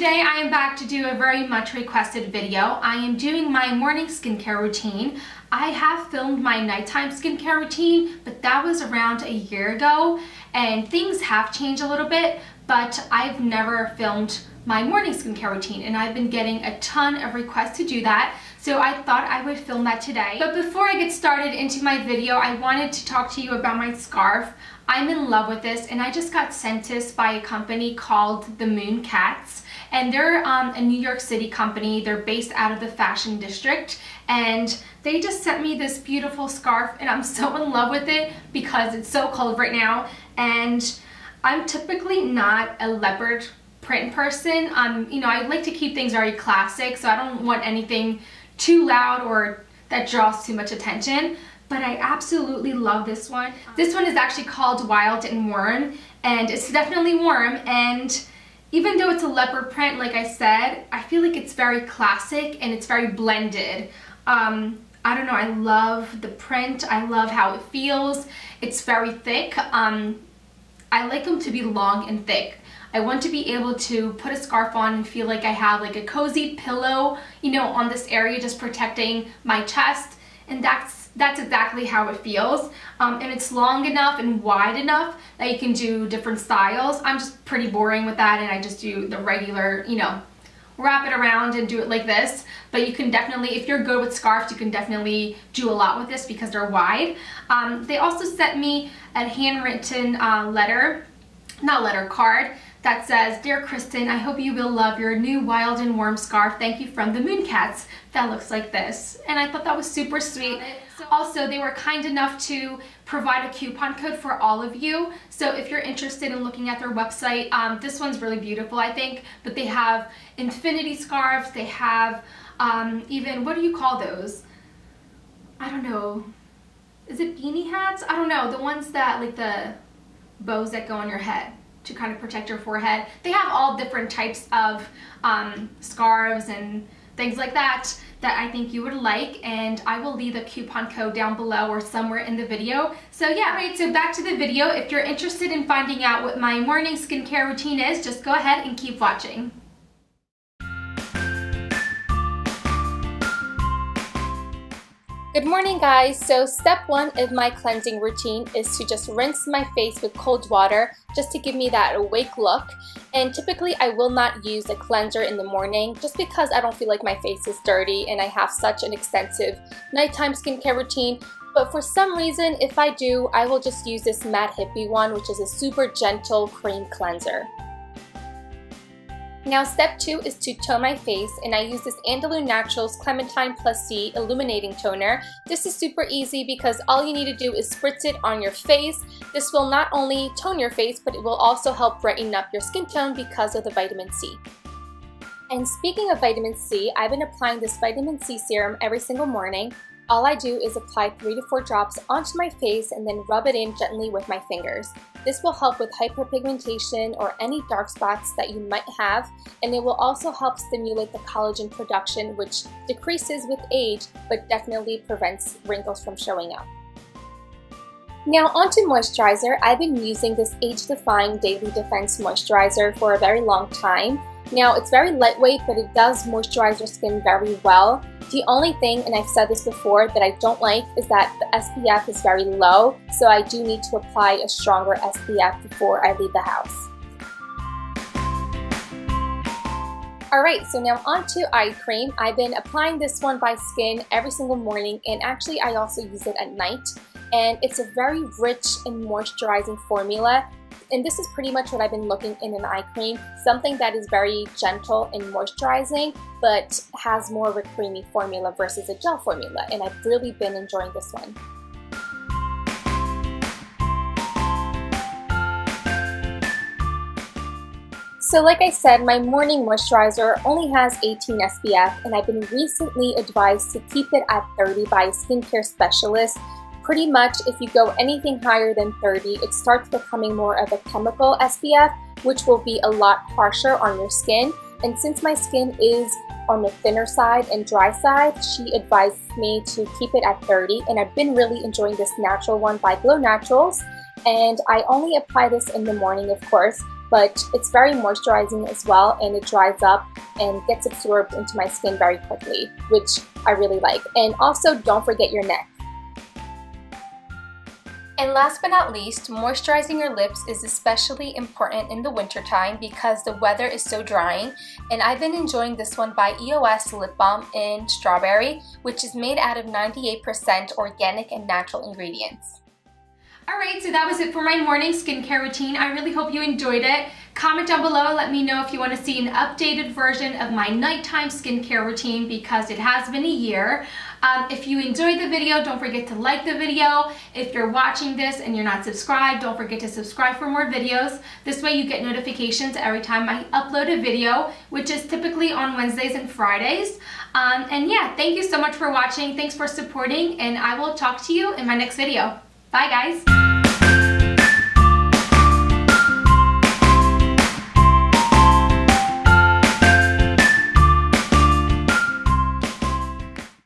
today I am back to do a very much requested video. I am doing my morning skincare routine. I have filmed my nighttime skincare routine, but that was around a year ago, and things have changed a little bit, but I've never filmed my morning skincare routine, and I've been getting a ton of requests to do that, so I thought I would film that today. But before I get started into my video, I wanted to talk to you about my scarf. I'm in love with this, and I just got sent this by a company called the Moon Cats, and they're a New York City company. They're based out of the Fashion District, and they just sent me this beautiful scarf, and I'm so in love with it because it's so cold right now. And I'm typically not a leopard print person. You know, I like to keep things very classic, so I don't want anything too loud or that draws too much attention. But I absolutely love this one. This one is actually called Wild and Warm, and it's definitely warm, and even though it's a leopard print, like I said, I feel like it's very classic and it's very blended. I don't know, I love the print. I love how it feels. It's very thick. I like them to be long and thick. I want to be able to put a scarf on and feel like I have like a cozy pillow, you know, on this area, just protecting my chest, and that's exactly how it feels, and it's long enough and wide enough that you can do different styles. I'm just pretty boring with that, and I just do the regular, you know, wrap it around and do it like this. But you can definitely, if you're good with scarves, you can definitely do a lot with this because they're wide. They also sent me a handwritten card that says, "Dear Kristen, I hope you will love your new Wild and Warm scarf. Thank you from the Moon Cats." That looks like this, and I thought that was super sweet. Also, they were kind enough to provide a coupon code for all of you, so if you're interested in looking at their website, this one's really beautiful, I think, but they have infinity scarves. They have even, what do you call those? I don't know. Is it beanie hats? I don't know. The ones that, like the bows that go on your head to kind of protect your forehead. They have all different types of scarves and things like that that I think you would like, and I will leave a coupon code down below or somewhere in the video. So yeah, right, so back to the video. If you're interested in finding out what my morning skincare routine is, just go ahead and keep watching. Good morning, guys. So step one of my cleansing routine is to just rinse my face with cold water just to give me that awake look. And typically I will not use a cleanser in the morning just because I don't feel like my face is dirty, and I have such an extensive nighttime skincare routine. But for some reason, if I do, I will just use this Mad Hippie one, which is a super gentle cream cleanser. Now step two is to tone my face, and I use this Andalou Naturals Clementine Plus C Illuminating Toner. This is super easy because all you need to do is spritz it on your face. This will not only tone your face, but it will also help brighten up your skin tone because of the vitamin C. And speaking of vitamin C, I've been applying this vitamin C serum every single morning. All I do is apply 3 to 4 drops onto my face and then rub it in gently with my fingers. This will help with hyperpigmentation or any dark spots that you might have, and it will also help stimulate the collagen production, which decreases with age but definitely prevents wrinkles from showing up. Now onto moisturizer. I've been using this age-defying Daily Defense moisturizer for a very long time. Now it's very lightweight, but it does moisturize your skin very well. The only thing, and I've said this before, that I don't like is that the SPF is very low, so I do need to apply a stronger SPF before I leave the house. Alright, so now onto eye cream. I've been applying this one by Skyn every single morning, and actually I also use it at night. And it's a very rich and moisturizing formula. And this is pretty much what I've been looking in an eye cream, something that is very gentle and moisturizing, but has more of a creamy formula versus a gel formula, and I've really been enjoying this one. So like I said, my morning moisturizer only has 18 SPF, and I've been recently advised to keep it at 30 by a skincare specialist. Pretty much, if you go anything higher than 30, it starts becoming more of a chemical SPF, which will be a lot harsher on your skin. And since my skin is on the thinner side and dry side, she advised me to keep it at 30, and I've been really enjoying this natural one by Glonaturals. And I only apply this in the morning, of course, but it's very moisturizing as well, and it dries up and gets absorbed into my skin very quickly, which I really like. And also, don't forget your neck. And last but not least, moisturizing your lips is especially important in the wintertime because the weather is so drying. And I've been enjoying this one by EOS Lip Balm in Strawberry, which is made out of 98% organic and natural ingredients. Alright, so that was it for my morning skincare routine. I really hope you enjoyed it. Comment down below, let me know if you want to see an updated version of my nighttime skincare routine because it has been a year. If you enjoyed the video, don't forget to like the video. If you're watching this and you're not subscribed, don't forget to subscribe for more videos. This way you get notifications every time I upload a video, which is typically on Wednesdays and Fridays. And yeah, thank you so much for watching. Thanks for supporting, and I will talk to you in my next video. Bye guys.